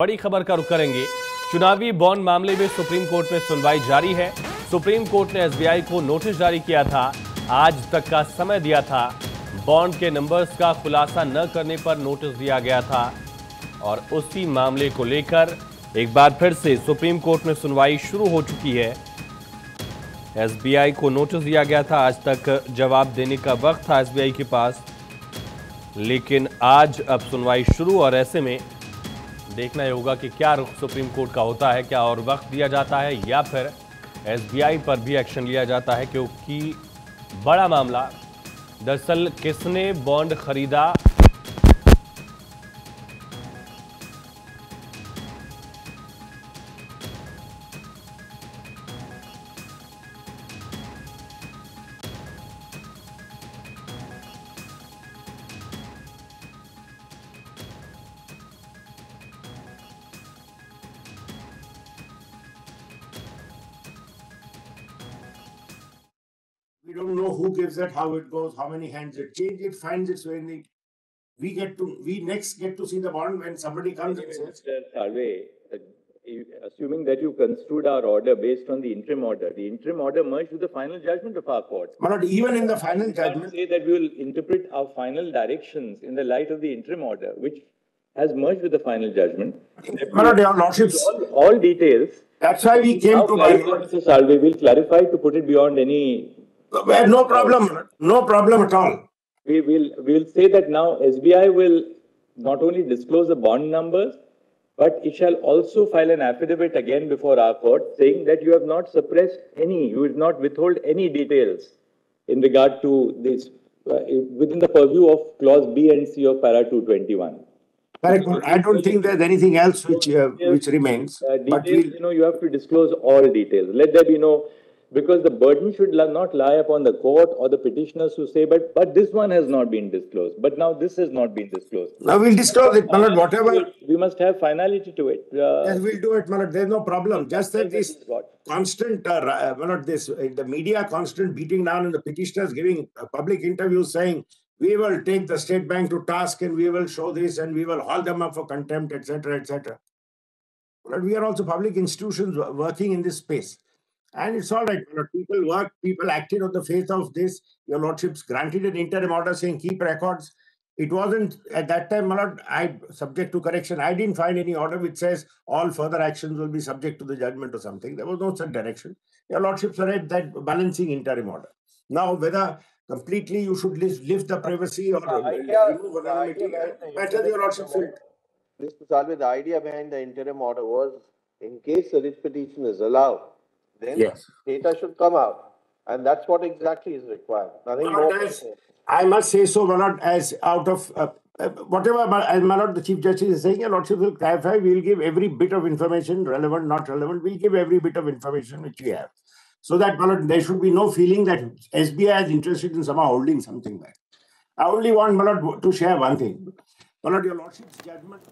बड़ी खबर का रुख करेंगे। चुनावी बॉन्ड मामले में सुप्रीम कोर्ट में सुनवाई जारी है। सुप्रीम कोर्ट ने एसबीआई को नोटिस जारी किया था, आज तक का समय दिया था। बॉन्ड के नंबर्स का खुलासा न करने पर नोटिस दिया गया था और उसी मामले को लेकर एक बार फिर से सुप्रीम कोर्ट में सुनवाई शुरू हो चुकी है। एसबीआई को नोटिस दिया गया था, आज तक जवाब देने का वक्त था एसबीआई के पास, लेकिन आज अब सुनवाई शुरू और ऐसे में देखना होगा कि क्या रुख सुप्रीम कोर्ट का होता है, क्या और वक्त दिया जाता है या फिर एसबीआई पर भी एक्शन लिया जाता है, क्योंकि बड़ा मामला दरअसल किसने बॉन्ड खरीदा, we don't know who gives it, how it goes, how many hands it changes, it finds its way in the... We next get to see the bond when somebody comes and says... Mr. Salve, assuming that you construed our order based on the interim order merged with the final judgment of our court. But even in the final judgment... We say that we will interpret our final directions in the light of the interim order, which has merged with the final judgment. But your lordships... All details... That's why we came to... Mr. Salve will clarify to put it beyond any... No problem. No problem at all. We will say that now SBI will not only disclose the bond numbers, but it shall also file an affidavit again before our court saying that you have not suppressed any, you will not withhold any details in regard to this within the purview of clause B and C of para 221. I don't think there's anything else which remains. Details, you have to disclose all details. Let there be no. Because the burden should not lie upon the court or the petitioners who say, but this one has not been disclosed. But now this has not been disclosed. Now we'll disclose it, Malad, whatever. We must have finality to it. Yes, we'll do it, Malad. There's no problem. Just that this constant, Malad, this the media constant beating down and the petitioners giving public interviews saying, we will take the state bank to task and we will show this and we will hold them up for contempt, etc., etc. But we are also public institutions working in this space. And it's all right. People worked, people acted on the faith of this. Your lordships granted an interim order saying keep records. It wasn't at that time, my lord, subject to correction. I didn't find any order which says all further actions will be subject to the judgment or something. There was no such direction. Your lordships are at that balancing interim order. Now, whether completely you should lift the privacy or remove vulnerability, better your lordships will. Mr. Salve, the idea behind the interim order was in case the writ petition is allowed. Then yes, data should come out, and that's what exactly is required. Nothing more. I must say so, Malad, as out of whatever Malad, the Chief Justice is saying, a lordship will clarify. We will give every bit of information, relevant, not relevant. We'll give every bit of information which we have, so that Malad, there should be no feeling that SBI is interested in somehow holding something back. I only want Malad to share one thing, Malad, your lordship's judgment.